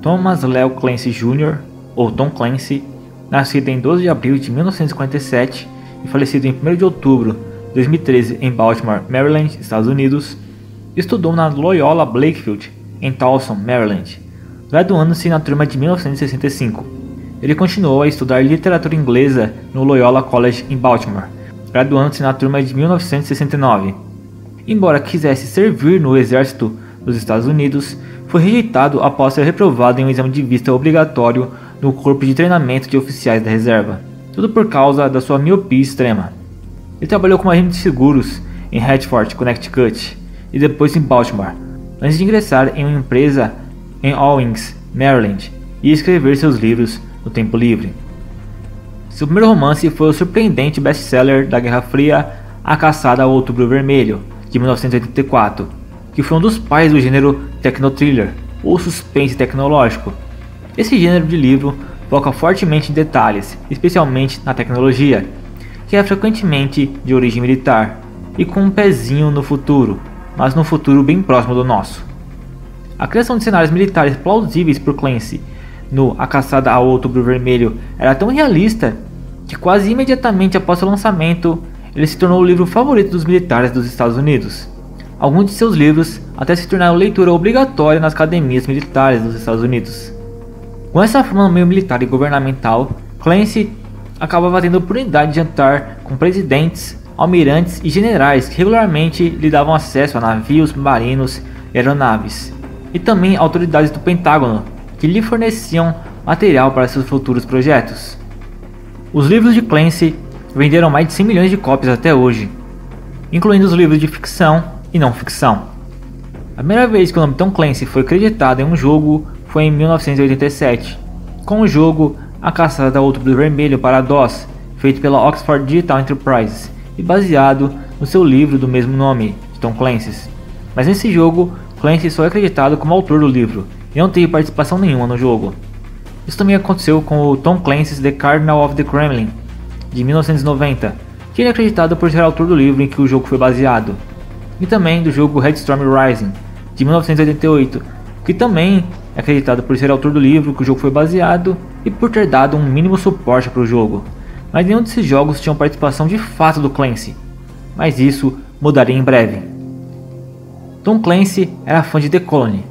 Thomas Leo Clancy Jr., ou Tom Clancy, nascido em 12 de abril de 1957 e falecido em 1º de outubro de 2013 em Baltimore, Maryland, Estados Unidos, estudou na Loyola Blakefield, em Towson, Maryland, graduando-se na turma de 1965. Ele continuou a estudar literatura inglesa no Loyola College, em Baltimore, graduando-se na turma de 1969. Embora quisesse servir no exército dos Estados Unidos, foi rejeitado após ser reprovado em um exame de vista obrigatório no corpo de treinamento de oficiais da reserva, tudo por causa da sua miopia extrema. Ele trabalhou como agente de seguros em Hartford, Connecticut, e depois em Baltimore, antes de ingressar em uma empresa em Owings, Maryland, e escrever seus livros no tempo livre. Seu primeiro romance foi o surpreendente best-seller da Guerra Fria, A Caçada ao Outubro Vermelho, de 1984, que foi um dos pais do gênero Tecnothriller, ou suspense tecnológico. Esse gênero de livro foca fortemente em detalhes, especialmente na tecnologia, que é frequentemente de origem militar, e com um pezinho no futuro, mas num futuro bem próximo do nosso. A criação de cenários militares plausíveis por Clancy no A Caçada ao Outubro Vermelho era tão realista que quase imediatamente após seu lançamento ele se tornou o livro favorito dos militares dos Estados Unidos. Alguns de seus livros até se tornaram leitura obrigatória nas academias militares dos Estados Unidos. Com essa fama no meio militar e governamental, Clancy acabava tendo a oportunidade de jantar com presidentes, almirantes e generais que regularmente lhe davam acesso a navios, marinos e aeronaves, e também autoridades do Pentágono, que lhe forneciam material para seus futuros projetos. Os livros de Clancy venderam mais de 100 milhões de cópias até hoje, incluindo os livros de ficção e não ficção. A primeira vez que o nome Tom Clancy foi creditado em um jogo foi em 1987, com o jogo A Caçada ao Outubro Vermelho para DOS, feito pela Oxford Digital Enterprise e baseado no seu livro do mesmo nome, de Tom Clancy's. Mas nesse jogo, Clancy só é acreditado como autor do livro e não teve participação nenhuma no jogo. Isso também aconteceu com o Tom Clancy's The Cardinal of the Kremlin, de 1990, que ele é acreditado por ser autor do livro em que o jogo foi baseado, e também do jogo Red Storm Rising, de 1988, que também é acreditado por ser autor do livro que o jogo foi baseado e por ter dado um mínimo suporte para o jogo, mas nenhum desses jogos tinham participação de fato do Clancy, mas isso mudaria em breve. Tom Clancy era fã de The Colony,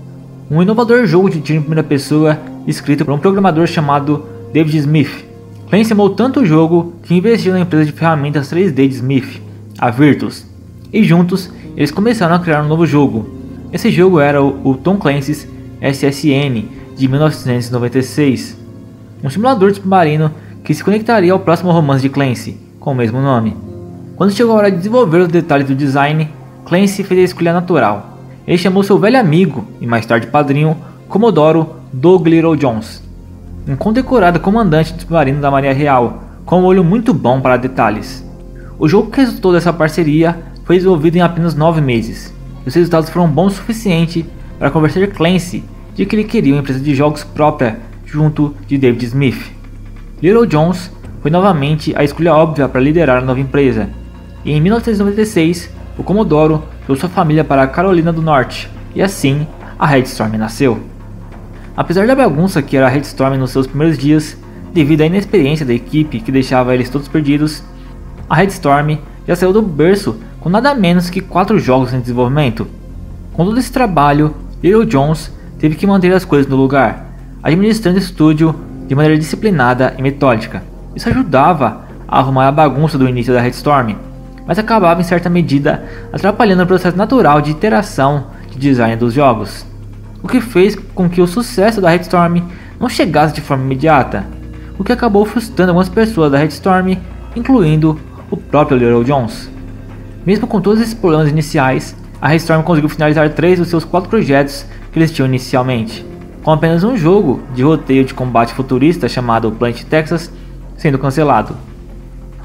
um inovador jogo de tiro em primeira pessoa escrito por um programador chamado David Smith. Clancy amou tanto o jogo que investiu na empresa de ferramentas 3D de Smith, a Virtus, e juntos eles começaram a criar um novo jogo. Esse jogo era o Tom Clancy's SSN de 1996, um simulador de submarino que se conectaria ao próximo romance de Clancy, com o mesmo nome. Quando chegou a hora de desenvolver os detalhes do design, Clancy fez a escolha natural. Ele chamou seu velho amigo, e mais tarde padrinho, Comodoro Doug Little Jones, um condecorado comandante do submarino da Marinha Real, com um olho muito bom para detalhes. O jogo que resultou dessa parceria foi desenvolvido em apenas 9 meses, e os resultados foram bons o suficiente para convencer Clancy de que ele queria uma empresa de jogos própria junto de David Smith. Little Jones foi novamente a escolha óbvia para liderar a nova empresa, e em 1996, o Comodoro trouxe sua família para a Carolina do Norte, e assim a Red Storm nasceu. Apesar da bagunça que era a Red Storm nos seus primeiros dias, devido à inexperiência da equipe que deixava eles todos perdidos, a Red Storm já saiu do berço com nada menos que 4 jogos em desenvolvimento. Com todo esse trabalho, Little Jones teve que manter as coisas no lugar, administrando o estúdio de maneira disciplinada e metódica. Isso ajudava a arrumar a bagunça do início da Red Storm, mas acabava em certa medida atrapalhando o processo natural de iteração de design dos jogos, o que fez com que o sucesso da Red Storm não chegasse de forma imediata, o que acabou frustrando algumas pessoas da Red Storm, incluindo o próprio Little Jones. Mesmo com todos esses problemas iniciais, a Red Storm conseguiu finalizar 3 dos seus 4 projetos que eles tinham inicialmente, com apenas um jogo de roteiro de combate futurista chamado Planet Texas sendo cancelado.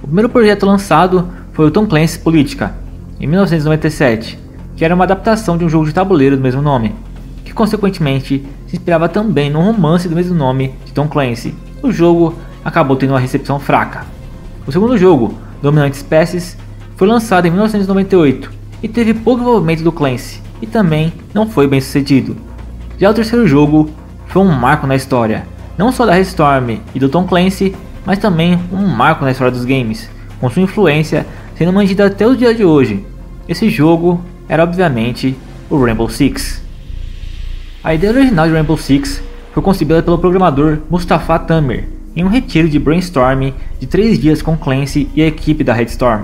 O primeiro projeto lançado foi o Tom Clancy's Política, em 1997, que era uma adaptação de um jogo de tabuleiro do mesmo nome, que consequentemente se inspirava também num romance do mesmo nome de Tom Clancy. O jogo acabou tendo uma recepção fraca. O segundo jogo, Dominante Espécies, foi lançado em 1998 e teve pouco envolvimento do Clancy, e também não foi bem sucedido. Já o terceiro jogo foi um marco na história, não só da Red Storm e do Tom Clancy, mas também um marco na história dos games, com sua influência sendo mantida até o dia de hoje. Esse jogo era obviamente o Rainbow Six. A ideia original de Rainbow Six foi concebida pelo programador Mustafa Tamer em um retiro de brainstorming de 3 dias com Clancy e a equipe da Red Storm,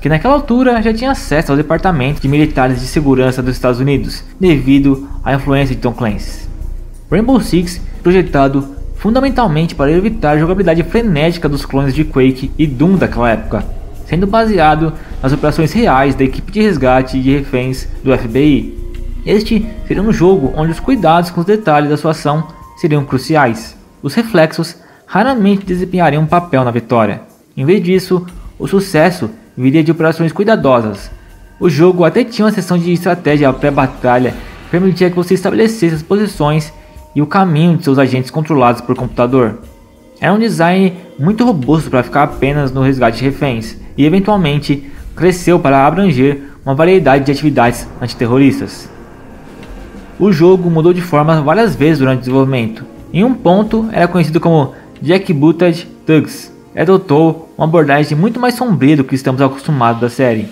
que naquela altura já tinha acesso ao departamento de militares de segurança dos Estados Unidos devido à influência de Tom Clancy. Rainbow Six projetado fundamentalmente para evitar a jogabilidade frenética dos clones de Quake e Doom daquela época, sendo baseado nas operações reais da equipe de resgate de reféns do FBI. Este seria um jogo onde os cuidados com os detalhes da sua ação seriam cruciais. Os reflexos raramente desempenhariam um papel na vitória. Em vez disso, o sucesso viria de operações cuidadosas. O jogo até tinha uma seção de estratégia pré-batalha que permitia que você estabelecesse as posições e o caminho de seus agentes controlados por computador. Era um design muito robusto para ficar apenas no resgate de reféns e eventualmente cresceu para abranger uma variedade de atividades antiterroristas. O jogo mudou de forma várias vezes durante o desenvolvimento. Em um ponto era conhecido como Jack Butts Tugs e adotou uma abordagem muito mais sombria do que estamos acostumados da série.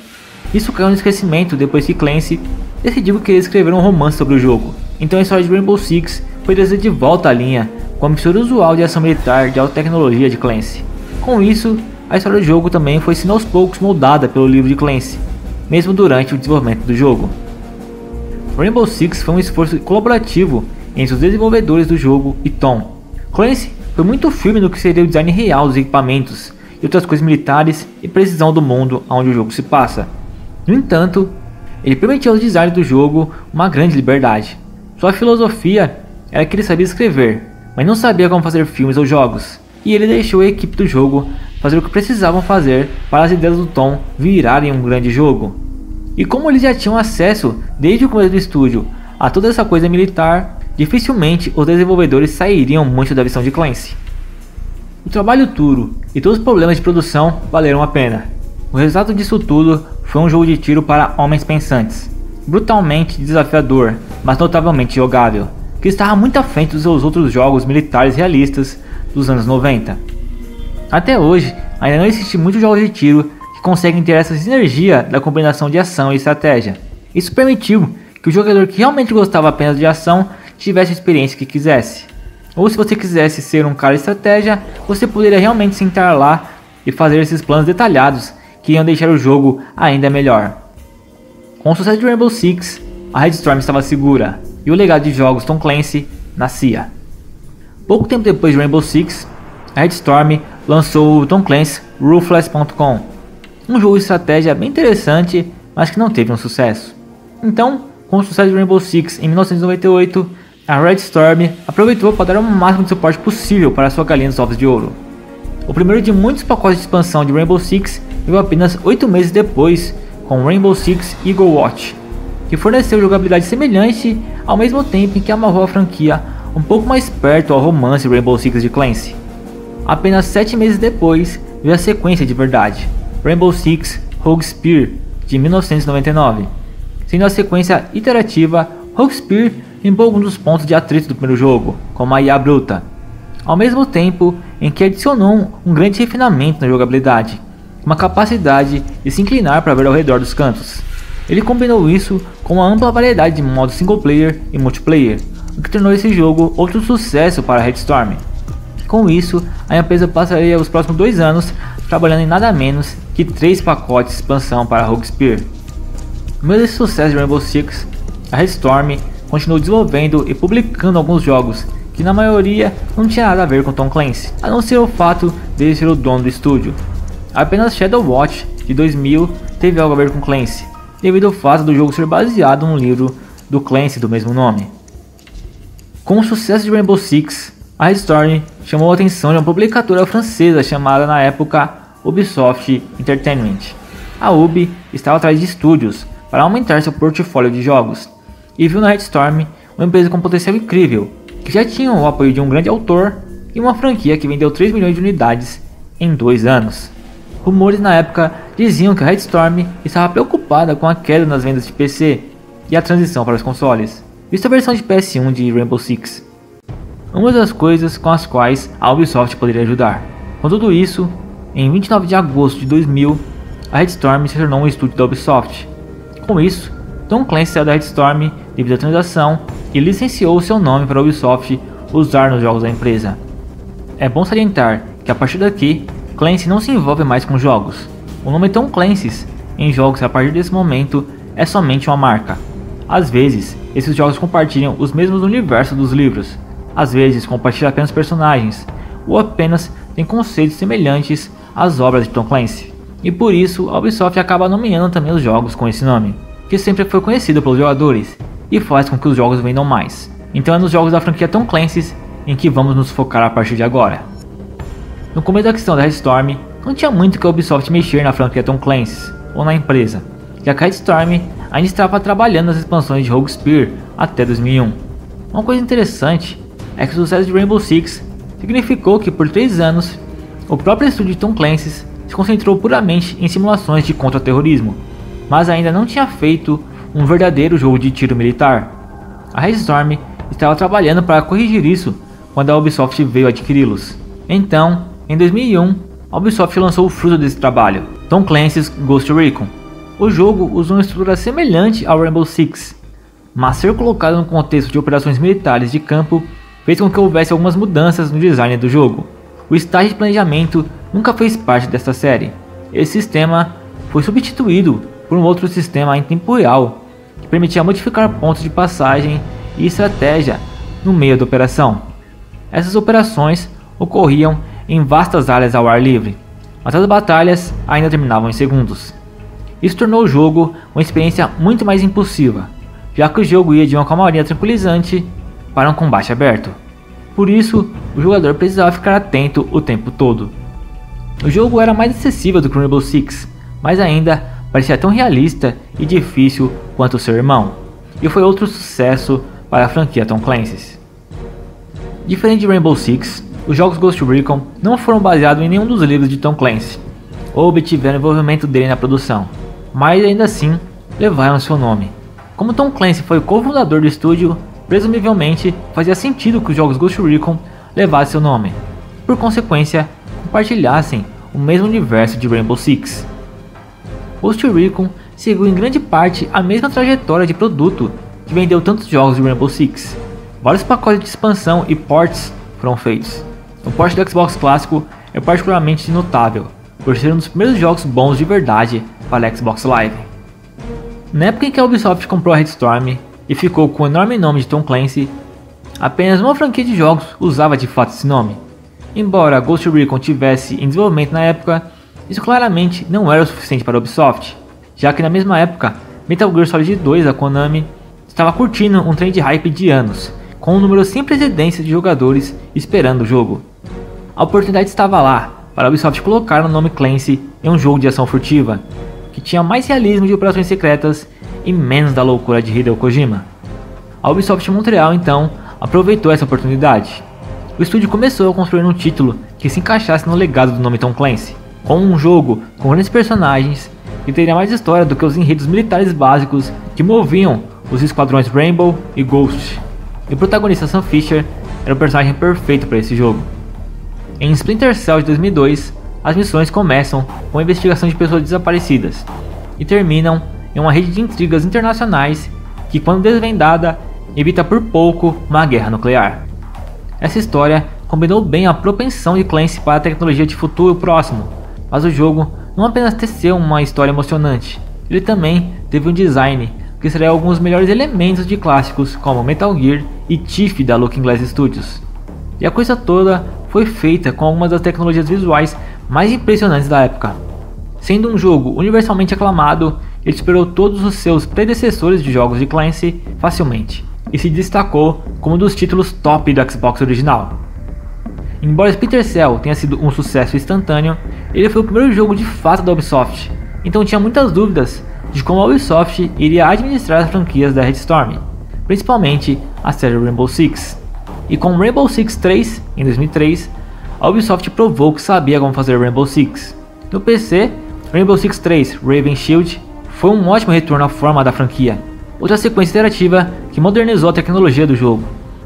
Isso caiu no esquecimento depois que Clancy decidiu que queria escrever um romance sobre o jogo, então a história de Rainbow Six foi trazida de volta à linha com a mistura usual de ação militar de alta tecnologia de Clancy. Com isso, a história do jogo também foi sendo aos poucos moldada pelo livro de Clancy, mesmo durante o desenvolvimento do jogo. Rainbow Six foi um esforço colaborativo entre os desenvolvedores do jogo e Tom. Clancy foi muito firme no que seria o design real dos equipamentos e outras coisas militares e precisão do mundo onde o jogo se passa. No entanto, ele permitiu aos designers do jogo uma grande liberdade. Sua filosofia era que ele sabia escrever, mas não sabia como fazer filmes ou jogos, e ele deixou a equipe do jogo fazer o que precisavam fazer para as ideias do Tom virarem um grande jogo. E como eles já tinham acesso desde o começo do estúdio a toda essa coisa militar, dificilmente os desenvolvedores sairiam muito da visão de Clancy. O trabalho duro e todos os problemas de produção valeram a pena. O resultado disso tudo foi um jogo de tiro para homens pensantes, brutalmente desafiador, mas notavelmente jogável, que estava muito à frente dos seus outros jogos militares realistas dos anos 90. Até hoje, ainda não existe muitos jogos de tiro que conseguem ter essa sinergia da combinação de ação e estratégia. Isso permitiu que o jogador que realmente gostava apenas de ação tivesse a experiência que quisesse. Ou se você quisesse ser um cara de estratégia, você poderia realmente sentar lá e fazer esses planos detalhados que iam deixar o jogo ainda melhor. Com o sucesso de Rainbow Six, a Red Storm estava segura e o legado de jogos Tom Clancy nascia. Pouco tempo depois de Rainbow Six, a Red Storm lançou o Tom Clancy's Ruthless.com, um jogo de estratégia bem interessante, mas que não teve um sucesso. Então, com o sucesso de Rainbow Six em 1998, a Red Storm aproveitou para dar o máximo de suporte possível para sua galinha dos ovos de ouro. O primeiro de muitos pacotes de expansão de Rainbow Six veio apenas 8 meses depois com Rainbow Six Eagle Watch, que forneceu jogabilidade semelhante ao mesmo tempo em que amarrou a franquia um pouco mais perto ao romance Rainbow Six de Clancy. Apenas 7 meses depois veio a sequência de verdade, Rainbow Six Rogue Spear de 1999, sendo a sequência iterativa. Rogue Spear limpou alguns dos pontos de atrito do primeiro jogo, como a IA bruta, ao mesmo tempo em que adicionou um grande refinamento na jogabilidade, uma capacidade de se inclinar para ver ao redor dos cantos. Ele combinou isso com uma ampla variedade de modos single player e multiplayer, o que tornou esse jogo outro sucesso para a Red Storm. Com isso, a empresa passaria os próximos 2 anos trabalhando em nada menos que 3 pacotes de expansão para Rogue Spear. No meio desse sucesso de Rainbow Six, a Red Storm continuou desenvolvendo e publicando alguns jogos que na maioria não tinha nada a ver com Tom Clancy, a não ser o fato dele ser o dono do estúdio. Apenas Shadow Watch de 2000 teve algo a ver com Clancy, devido ao fato do jogo ser baseado num livro do Clancy do mesmo nome. Com o sucesso de Rainbow Six, a Red Storm chamou a atenção de uma publicadora francesa chamada na época Ubisoft Entertainment. A Ubi estava atrás de estúdios para aumentar seu portfólio de jogos e viu na Red Storm uma empresa com potencial incrível, que já tinha o apoio de um grande autor e uma franquia que vendeu 3 milhões de unidades em 2 anos. Rumores na época diziam que a Red Storm estava preocupada com a queda nas vendas de PC e a transição para os consoles, visto a versão de PS1 de Rainbow Six. uma das coisas com as quais a Ubisoft poderia ajudar. Com tudo isso, em 29 de agosto de 2000, a Red Storm se tornou um estúdio da Ubisoft. Com isso, Tom Clancy saiu da Red Storm devido à transação e licenciou seu nome para a Ubisoft usar nos jogos da empresa. É bom salientar que a partir daqui, Clancy não se envolve mais com jogos. O nome Tom Clancy's em jogos a partir desse momento é somente uma marca. Às vezes, esses jogos compartilham os mesmos universos dos livros, às vezes compartilham apenas personagens, ou apenas têm conceitos semelhantes às obras de Tom Clancy. E por isso, a Ubisoft acaba nomeando também os jogos com esse nome, que sempre foi conhecido pelos jogadores, e faz com que os jogos vendam mais. Então é nos jogos da franquia Tom Clancy's em que vamos nos focar a partir de agora. No começo da questão da Red Storm, não tinha muito que a Ubisoft mexer na franquia Tom Clancy's, ou na empresa, já que a Red Storm ainda estava trabalhando nas expansões de Rogue Spear até 2001. Uma coisa interessante é que o sucesso de Rainbow Six significou que por 3 anos, o próprio estúdio Tom Clancy's se concentrou puramente em simulações de contra-terrorismo, mas ainda não tinha feito um verdadeiro jogo de tiro militar. A Red Storm estava trabalhando para corrigir isso quando a Ubisoft veio adquiri-los. Então, em 2001, a Ubisoft lançou o fruto desse trabalho, Tom Clancy's Ghost Recon. O jogo usou uma estrutura semelhante ao Rainbow Six, mas ser colocado no contexto de operações militares de campo fez com que houvesse algumas mudanças no design do jogo. O estágio de planejamento nunca fez parte desta série. Esse sistema foi substituído por um outro sistema em tempo real, que permitia modificar pontos de passagem e estratégia no meio da operação. Essas operações ocorriam em vastas áreas ao ar livre, mas as batalhas ainda terminavam em segundos. Isso tornou o jogo uma experiência muito mais impulsiva, já que o jogo ia de uma calmaria tranquilizante para um combate aberto. Por isso, o jogador precisava ficar atento o tempo todo. O jogo era mais acessível do que o Rainbow Six, mas ainda parecia tão realista e difícil quanto seu irmão, e foi outro sucesso para a franquia Tom Clancy's. Diferente de Rainbow Six, os jogos Ghost Recon não foram baseados em nenhum dos livros de Tom Clancy, ou obtiveram o envolvimento dele na produção, mas ainda assim levaram seu nome. Como Tom Clancy foi o cofundador do estúdio, presumivelmente fazia sentido que os jogos Ghost Recon levassem seu nome, por consequência compartilhassem o mesmo universo de Rainbow Six. Ghost Recon seguiu em grande parte a mesma trajetória de produto que vendeu tantos jogos de Rainbow Six. Vários pacotes de expansão e ports foram feitos. O port do Xbox clássico é particularmente notável, por ser um dos primeiros jogos bons de verdade para a Xbox Live. Na época em que a Ubisoft comprou a Red Storm e ficou com o enorme nome de Tom Clancy, apenas uma franquia de jogos usava de fato esse nome. Embora Ghost Recon tivesse em desenvolvimento na época, isso claramente não era o suficiente para a Ubisoft, já que na mesma época, Metal Gear Solid 2 da Konami estava curtindo um trem de hype de anos, com um número sem precedentes de jogadores esperando o jogo. A oportunidade estava lá para a Ubisoft colocar o nome Clancy em um jogo de ação furtiva, que tinha mais realismo de operações secretas e menos da loucura de Hideo Kojima. A Ubisoft Montreal então aproveitou essa oportunidade. O estúdio começou a construir um título que se encaixasse no legado do nome Tom Clancy, com um jogo com grandes personagens que teria mais história do que os enredos militares básicos que moviam os esquadrões Rainbow e Ghost, e o protagonista Sam Fisher era o personagem perfeito para esse jogo. Em Splinter Cell de 2002, as missões começam com a investigação de pessoas desaparecidas e terminam em uma rede de intrigas internacionais que, quando desvendada, evita por pouco uma guerra nuclear. Essa história combinou bem a propensão de Clancy para a tecnologia de futuro próximo, mas o jogo não apenas teceu uma história emocionante, ele também teve um design que extraiu alguns melhores elementos de clássicos como Metal Gear e Tiff da Looking Glass Studios. E a coisa toda foi feita com algumas das tecnologias visuais mais impressionantes da época. Sendo um jogo universalmente aclamado, ele superou todos os seus predecessores de jogos de Clancy facilmente, e se destacou como um dos títulos top do Xbox original. Embora Splinter Cell tenha sido um sucesso instantâneo, ele foi o primeiro jogo de fato da Ubisoft, então tinha muitas dúvidas de como a Ubisoft iria administrar as franquias da Red Storm, principalmente a série Rainbow Six. E com Rainbow Six 3, em 2003, a Ubisoft provou que sabia como fazer Rainbow Six. No PC, Rainbow Six 3 Raven Shield foi um ótimo retorno à forma da franquia, outra sequência interativa que modernizou a tecnologia do jogo,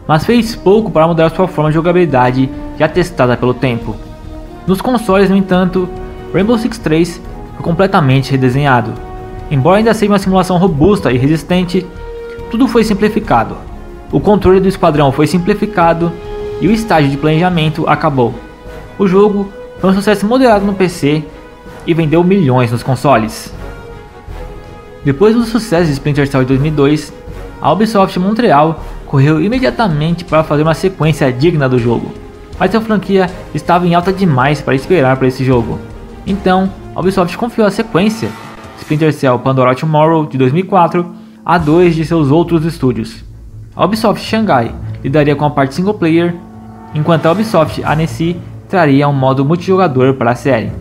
mas fez pouco para mudar sua forma de jogabilidade já testada pelo tempo. Nos consoles, no entanto, Rainbow Six 3 foi completamente redesenhado. Embora ainda seja uma simulação robusta e resistente, tudo foi simplificado. O controle do esquadrão foi simplificado e o estágio de planejamento acabou. O jogo foi um sucesso moderado no PC e vendeu milhões nos consoles. Depois do sucesso de Splinter Cell em 2002, a Ubisoft Montreal correu imediatamente para fazer uma sequência digna do jogo, mas a franquia estava em alta demais para esperar por esse jogo. Então, a Ubisoft confiou a sequência, Splinter Cell Pandora Tomorrow de 2004, a dois de seus outros estúdios. A Ubisoft Shanghai lidaria com a parte single player, enquanto a Ubisoft Annecy traria um modo multijogador para a série.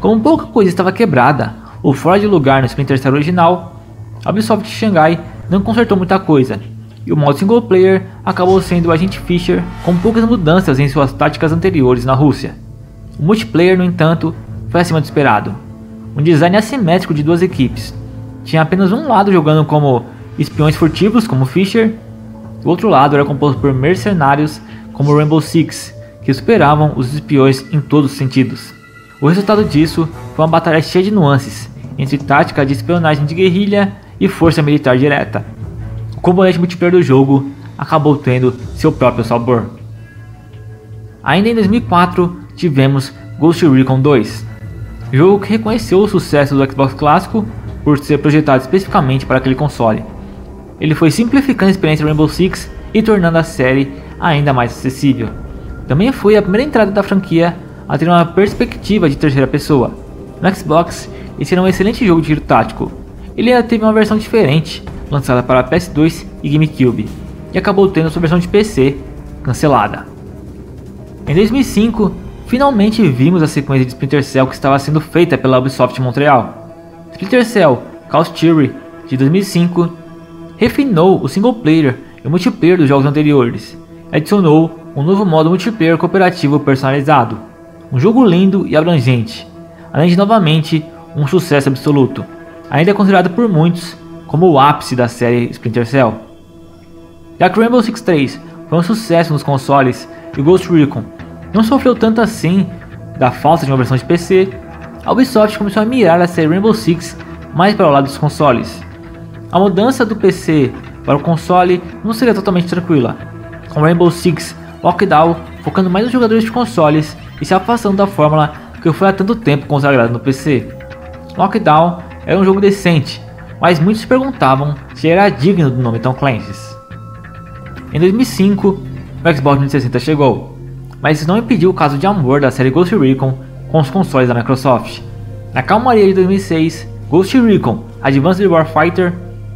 Como pouca coisa estava quebrada ou fora de lugar no Splinter Cell original, a Ubisoft Shanghai não consertou muita coisa, e o modo single player acabou sendo o agente Fisher com poucas mudanças em suas táticas anteriores na Rússia. O multiplayer, no entanto, foi acima do esperado. Um design assimétrico de duas equipes, tinha apenas um lado jogando como espiões furtivos como Fisher, o outro lado era composto por mercenários como Rainbow Six, que superavam os espiões em todos os sentidos. O resultado disso foi uma batalha cheia de nuances, entre tática de espionagem de guerrilha e força militar direta. O componente multiplayer do jogo acabou tendo seu próprio sabor. Ainda em 2004 tivemos Ghost Recon 2, jogo que reconheceu o sucesso do Xbox clássico por ser projetado especificamente para aquele console. Ele foi simplificando a experiência do Rainbow Six e tornando a série ainda mais acessível. Também foi a primeira entrada da franquia a ter uma perspectiva de terceira pessoa. No Xbox, esse era um excelente jogo de tiro tático. Ele ainda teve uma versão diferente, lançada para PS2 e GameCube, e acabou tendo sua versão de PC cancelada. Em 2005, finalmente vimos a sequência de Splinter Cell que estava sendo feita pela Ubisoft Montreal. Splinter Cell Chaos Theory de 2005 refinou o single player e o multiplayer dos jogos anteriores, adicionou um novo modo multiplayer cooperativo personalizado, um jogo lindo e abrangente, além de novamente um sucesso absoluto, ainda é considerado por muitos como o ápice da série Splinter Cell. Já que Rainbow Six 3 foi um sucesso nos consoles e o Ghost Recon não sofreu tanto assim da falta de uma versão de PC, a Ubisoft começou a mirar a série Rainbow Six mais para o lado dos consoles. A mudança do PC para o console não seria totalmente tranquila, com Rainbow Six Lockdown focando mais nos jogadores de consoles e se afastando da fórmula que foi há tanto tempo consagrada no PC. Lockdown era um jogo decente, mas muitos perguntavam se era digno do nome Tom Clancy's. Em 2005, o Xbox 360 chegou, mas isso não impediu o caso de amor da série Ghost Recon com os consoles da Microsoft. Na calmaria de 2006, Ghost Recon Advanced Warfighter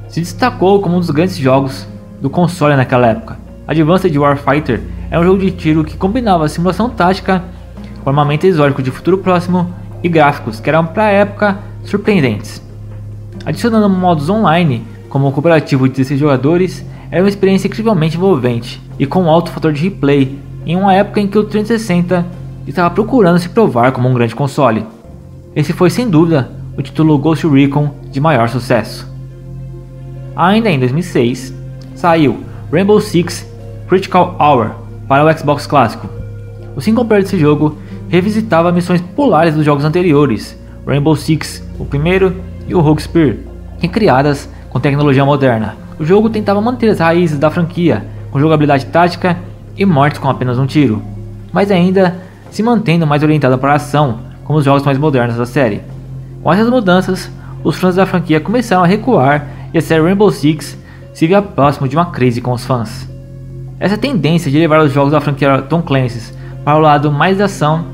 se destacou como um dos grandes jogos do console naquela época. Advanced Warfighter é um jogo de tiro que combinava simulação tática com armamento exótico de futuro próximo e gráficos que eram para a época surpreendentes. Adicionando modos online, como o cooperativo de 16 jogadores, era uma experiência incrivelmente envolvente e com um alto fator de replay em uma época em que o 360 estava procurando se provar como um grande console. Esse foi sem dúvida o título Ghost Recon de maior sucesso. Ainda em 2006, saiu Rainbow Six Critical Hour para o Xbox clássico. O single player desse jogo revisitava missões populares dos jogos anteriores, Rainbow Six, o primeiro, e o Rogue Spear, recriadas com tecnologia moderna. O jogo tentava manter as raízes da franquia, com jogabilidade tática e mortes com apenas um tiro, mas ainda se mantendo mais orientado para a ação, como os jogos mais modernos da série. Com essas mudanças, os fãs da franquia começaram a recuar e a série Rainbow Six se via próximo de uma crise com os fãs. Essa tendência de levar os jogos da franquia Tom Clancy's para o lado mais da ação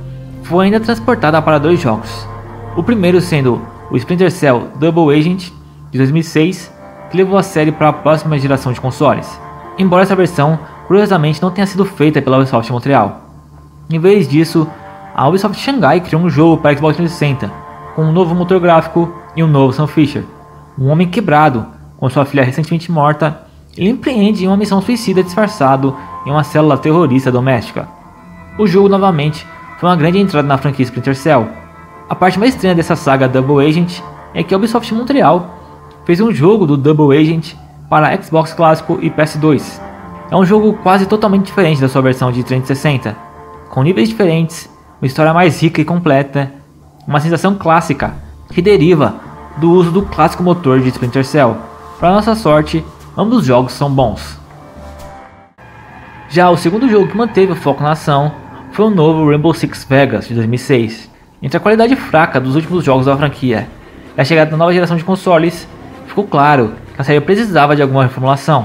foi ainda transportada para dois jogos, o primeiro sendo o Splinter Cell Double Agent de 2006, que levou a série para a próxima geração de consoles, embora essa versão curiosamente não tenha sido feita pela Ubisoft Montreal. Em vez disso, a Ubisoft Shanghai criou um jogo para Xbox 360, com um novo motor gráfico e um novo Sam Fisher, um homem quebrado, com sua filha recentemente morta, ele empreende uma missão suicida disfarçado em uma célula terrorista doméstica. O jogo novamente foi uma grande entrada na franquia Splinter Cell. A parte mais estranha dessa saga Double Agent é que a Ubisoft Montreal fez um jogo do Double Agent para Xbox clássico e PS2, É um jogo quase totalmente diferente da sua versão de 360, com níveis diferentes, uma história mais rica e completa, uma sensação clássica que deriva do uso do clássico motor de Splinter Cell. Para nossa sorte, ambos os jogos são bons. Já o segundo jogo que manteve o foco na ação foi o novo Rainbow Six Vegas de 2006. Entre a qualidade fraca dos últimos jogos da franquia e a chegada da nova geração de consoles, ficou claro que a série precisava de alguma reformulação.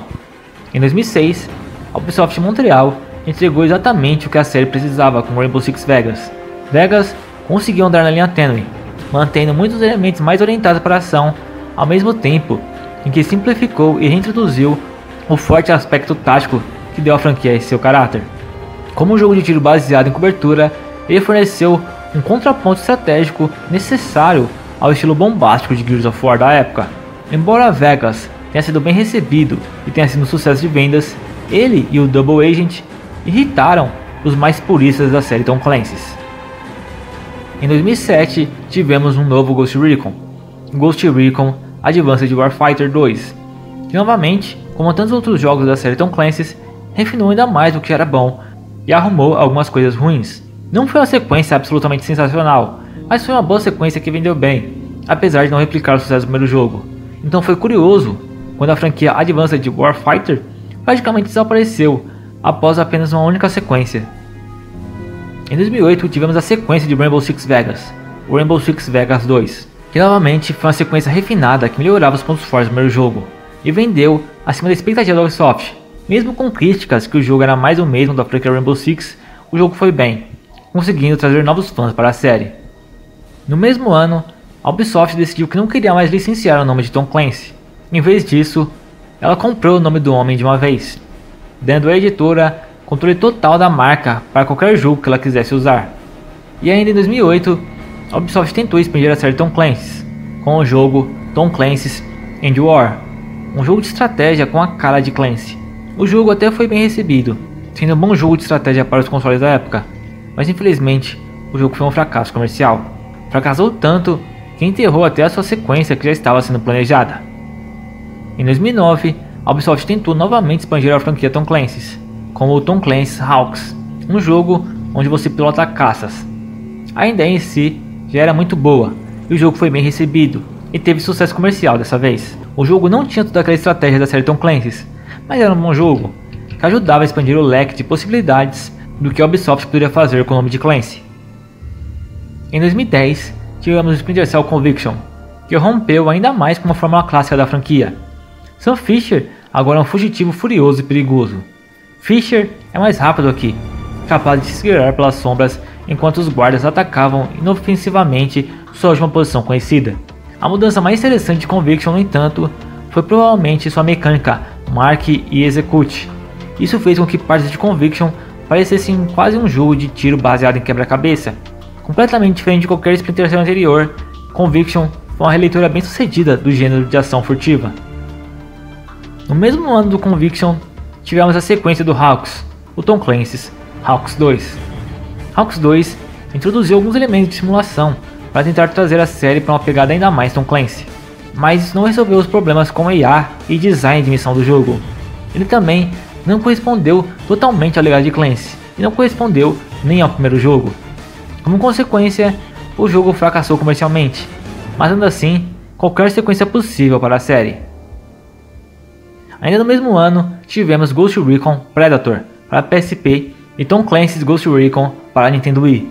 Em 2006, a Ubisoft Montreal entregou exatamente o que a série precisava com Rainbow Six Vegas. Vegas conseguiu andar na linha tênue, mantendo muitos elementos mais orientados para a ação, ao mesmo tempo em que simplificou e reintroduziu o forte aspecto tático que deu à franquia esse seu caráter. Como um jogo de tiro baseado em cobertura, ele forneceu um contraponto estratégico necessário ao estilo bombástico de Gears of War da época. Embora Vegas tenha sido bem recebido e tenha sido um sucesso de vendas, ele e o Double Agent irritaram os mais puristas da série Tom Clancy's. Em 2007 tivemos um novo Ghost Recon Advanced Warfighter 2, que novamente, como tantos outros jogos da série Tom Clancy's, refinou ainda mais o que era bom e arrumou algumas coisas ruins. Não foi uma sequência absolutamente sensacional, mas foi uma boa sequência que vendeu bem, apesar de não replicar o sucesso do primeiro jogo. Então foi curioso quando a franquia Advanced Warfighter praticamente desapareceu após apenas uma única sequência. Em 2008 tivemos a sequência de Rainbow Six Vegas, o Rainbow Six Vegas 2, que novamente foi uma sequência refinada que melhorava os pontos fortes do primeiro jogo, e vendeu acima da expectativa da Ubisoft. Mesmo com críticas que o jogo era mais o mesmo da franquia Rainbow Six, o jogo foi bem, conseguindo trazer novos fãs para a série. No mesmo ano, a Ubisoft decidiu que não queria mais licenciar o nome de Tom Clancy. Em vez disso, ela comprou o nome do homem de uma vez, dando à editora controle total da marca para qualquer jogo que ela quisesse usar. E ainda em 2008, a Ubisoft tentou expandir a série Tom Clancy's com o jogo Tom Clancy's End War, um jogo de estratégia com a cara de Clancy. O jogo até foi bem recebido, sendo um bom jogo de estratégia para os consoles da época, mas infelizmente o jogo foi um fracasso comercial. Fracassou tanto que enterrou até a sua sequência que já estava sendo planejada. Em 2009, a Ubisoft tentou novamente expandir a franquia Tom Clancy's, com o Tom Clancy's Hawks, um jogo onde você pilota caças. A ideia em si já era muito boa, e o jogo foi bem recebido, e teve sucesso comercial dessa vez. O jogo não tinha toda aquela estratégia da série Tom Clancy's, mas era um bom jogo, que ajudava a expandir o leque de possibilidades do que a Ubisoft poderia fazer com o nome de Clancy. Em 2010, tivemos o Splinter Cell Conviction, que rompeu ainda mais com uma fórmula clássica da franquia. Sam Fisher agora é um fugitivo furioso e perigoso. Fisher é mais rápido aqui, capaz de se guiar pelas sombras enquanto os guardas atacavam inofensivamente sua última posição conhecida. A mudança mais interessante de Conviction, no entanto, foi provavelmente sua mecânica marque e execute. Isso fez com que partes de Conviction parecessem quase um jogo de tiro baseado em quebra-cabeça. Completamente diferente de qualquer Splinter Cell anterior, Conviction foi uma releitura bem sucedida do gênero de ação furtiva. No mesmo ano do Conviction, tivemos a sequência do Hawks, o Tom Clancy's Hawks 2. Hawks 2 introduziu alguns elementos de simulação para tentar trazer a série para uma pegada ainda mais Tom Clancy, mas isso não resolveu os problemas com IA e design de missão do jogo. Ele também não correspondeu totalmente ao legado de Clancy, e não correspondeu nem ao primeiro jogo. Como consequência, o jogo fracassou comercialmente, matando assim qualquer sequência possível para a série. Ainda no mesmo ano, tivemos Ghost Recon Predator para PSP e Tom Clancy's Ghost Recon para Nintendo Wii.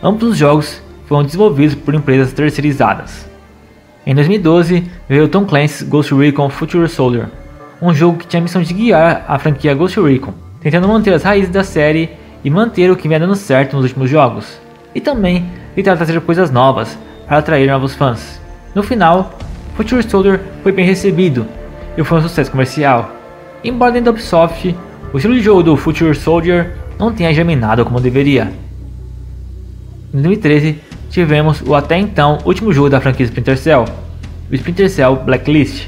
Ambos os jogos foram desenvolvidos por empresas terceirizadas. Em 2012 veio Tom Clancy's Ghost Recon Future Soldier, um jogo que tinha a missão de guiar a franquia Ghost Recon, tentando manter as raízes da série e manter o que vinha dando certo nos últimos jogos, e também tentar trazer coisas novas para atrair novos fãs. No final, Future Soldier foi bem recebido e foi um sucesso comercial, embora dentro da Ubisoft o estilo de jogo do Future Soldier não tenha germinado como deveria. Em 2013 tivemos o até então último jogo da franquia Splinter Cell, o Splinter Cell Blacklist.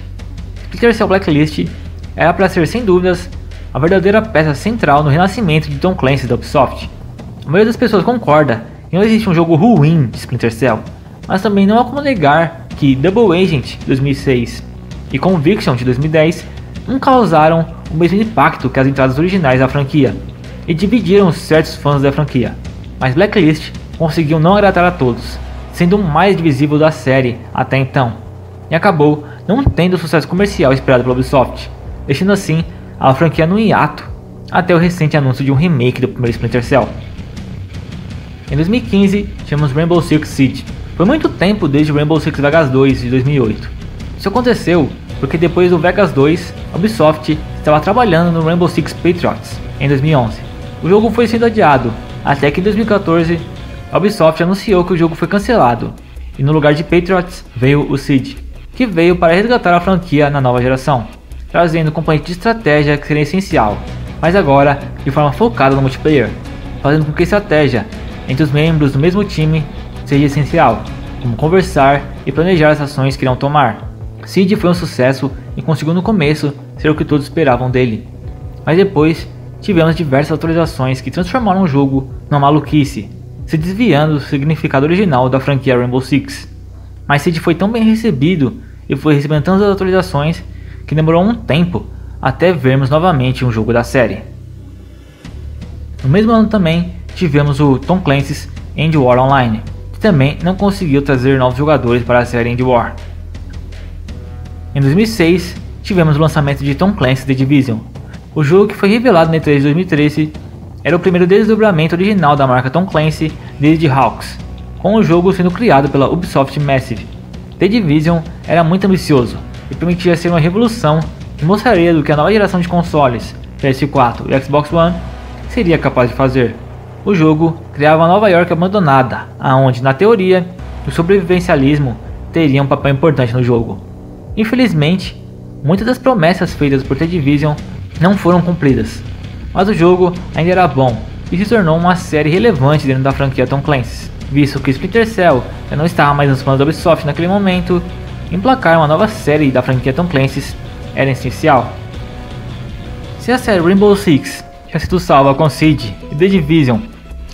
Splinter Cell Blacklist era para ser sem dúvidas a verdadeira peça central no renascimento de Tom Clancy da Ubisoft. A maioria das pessoas concorda que não existe um jogo ruim de Splinter Cell, mas também não há como negar que Double Agent de 2006 e Conviction de 2010 não causaram o mesmo impacto que as entradas originais da franquia e dividiram certos fãs da franquia, mas Blacklist conseguiu não agradar a todos, sendo o mais divisível da série até então, e acabou não tendo o sucesso comercial esperado pela Ubisoft, deixando assim a franquia no hiato até o recente anúncio de um remake do primeiro Splinter Cell. Em 2015 tivemos Rainbow Six Siege. Foi muito tempo desde Rainbow Six Vegas 2 de 2008. Isso aconteceu porque depois do Vegas 2, a Ubisoft estava trabalhando no Rainbow Six Patriots em 2011. O jogo foi sendo adiado, até que em 2014 a Ubisoft anunciou que o jogo foi cancelado e no lugar de Patriots veio o Siege, que veio para resgatar a franquia na nova geração, trazendo um componente de estratégia que seria essencial, mas agora de forma focada no multiplayer, fazendo com que a estratégia entre os membros do mesmo time seja essencial, como conversar e planejar as ações que irão tomar. Siege foi um sucesso e conseguiu no começo ser o que todos esperavam dele, mas depois tivemos diversas atualizações que transformaram o jogo numa maluquice, se desviando do significado original da franquia Rainbow Six. Mas Siege foi tão bem recebido e foi recebendo tantas atualizações que demorou um tempo até vermos novamente um jogo da série. No mesmo ano também tivemos o Tom Clancy's End War Online, que também não conseguiu trazer novos jogadores para a série End War. Em 2006 tivemos o lançamento de Tom Clancy's The Division. O jogo que foi revelado na E3 de 2013 era o primeiro desdobramento original da marca Tom Clancy desde Hawks, com o jogo sendo criado pela Ubisoft Massive. The Division era muito ambicioso e prometia ser uma revolução que mostraria do que a nova geração de consoles, PS4 e Xbox One, seria capaz de fazer. O jogo criava uma Nova York abandonada, aonde, na teoria, o sobrevivencialismo teria um papel importante no jogo. Infelizmente, muitas das promessas feitas por The Division não foram cumpridas, mas o jogo ainda era bom e se tornou uma série relevante dentro da franquia Tom Clancy, visto que Splinter Cell já não estava mais nos planos da Ubisoft naquele momento. Emplacar uma nova série da franquia Tom Clancy's era essencial. Se a série Rainbow Six tinha sido salva com Siege e The Division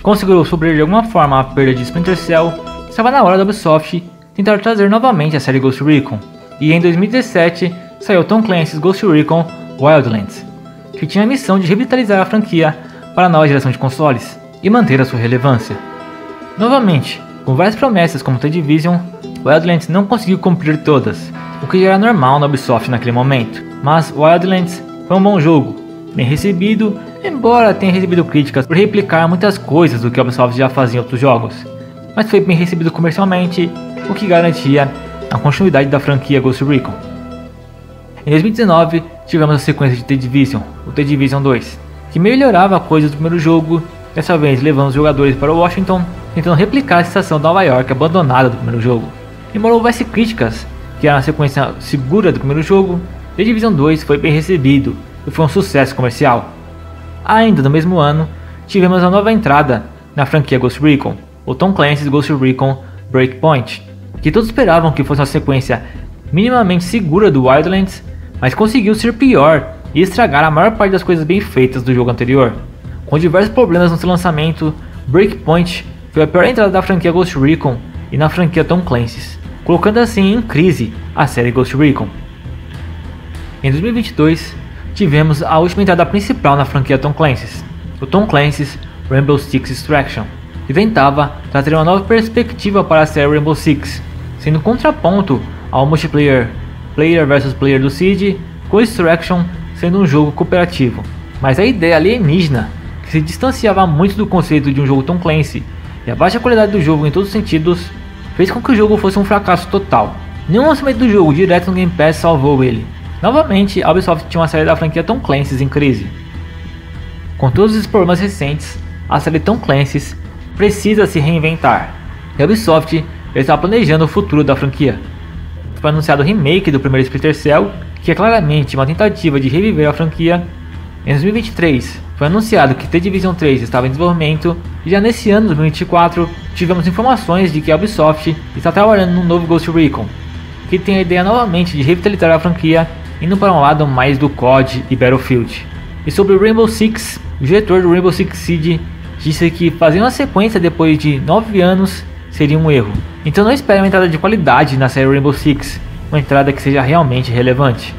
conseguiu suprir de alguma forma a perda de Splinter Cell, estava na hora da Ubisoft tentar trazer novamente a série Ghost Recon, e em 2017 saiu Tom Clancy's Ghost Recon Wildlands, que tinha a missão de revitalizar a franquia para a nova geração de consoles e manter a sua relevância. Novamente, com várias promessas como The Division, Wildlands não conseguiu cumprir todas, o que já era normal na Ubisoft naquele momento, mas Wildlands foi um bom jogo, bem recebido, embora tenha recebido críticas por replicar muitas coisas do que a Ubisoft já fazia em outros jogos, mas foi bem recebido comercialmente, o que garantia a continuidade da franquia Ghost Recon. Em 2019 tivemos a sequência de The Division, o The Division 2, que melhorava a coisa do primeiro jogo, dessa vez levando os jogadores para Washington, tentando replicar a situação da Nova York abandonada do primeiro jogo. Embora houvesse críticas que era uma sequência segura do primeiro jogo, The Division 2 foi bem recebido e foi um sucesso comercial. Ainda no mesmo ano, tivemos a nova entrada na franquia Ghost Recon, o Tom Clancy's Ghost Recon Breakpoint, que todos esperavam que fosse uma sequência minimamente segura do Wildlands, mas conseguiu ser pior e estragar a maior parte das coisas bem feitas do jogo anterior. Com diversos problemas no seu lançamento, Breakpoint foi a pior entrada da franquia Ghost Recon e na franquia Tom Clancy's, colocando assim em crise a série Ghost Recon. Em 2022 tivemos a última entrada principal na franquia Tom Clancy's, o Tom Clancy's Rainbow Six Extraction, que tentava trazer uma nova perspectiva para a série Rainbow Six, sendo um contraponto ao multiplayer player vs player do Siege, com Extraction sendo um jogo cooperativo, mas a ideia alienígena que se distanciava muito do conceito de um jogo Tom Clancy e a baixa qualidade do jogo em todos os sentidos fez com que o jogo fosse um fracasso total. Nenhum lançamento do jogo direto no Game Pass salvou ele. Novamente, a Ubisoft tinha uma série da franquia Tom Clancy's em crise. Com todos os problemas recentes, a série Tom Clancy's precisa se reinventar, e a Ubisoft está planejando o futuro da franquia. Foi anunciado o remake do primeiro Splinter Cell, que é claramente uma tentativa de reviver a franquia. Em 2023 foi anunciado que The Division 3 estava em desenvolvimento, e já nesse ano 2024 tivemos informações de que a Ubisoft está trabalhando num novo Ghost Recon, que tem a ideia novamente de revitalizar a franquia, indo para um lado mais do COD e Battlefield. E sobre o Rainbow Six, o diretor do Rainbow Six Siege disse que fazer uma sequência depois de 9 anos seria um erro, então não espere uma entrada de qualidade na série Rainbow Six, uma entrada que seja realmente relevante.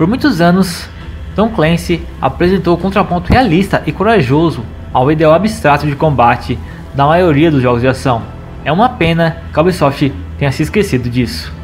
Por muitos anos, Tom Clancy apresentou o contraponto realista e corajoso ao ideal abstrato de combate da maioria dos jogos de ação. É uma pena que a Ubisoft tenha se esquecido disso.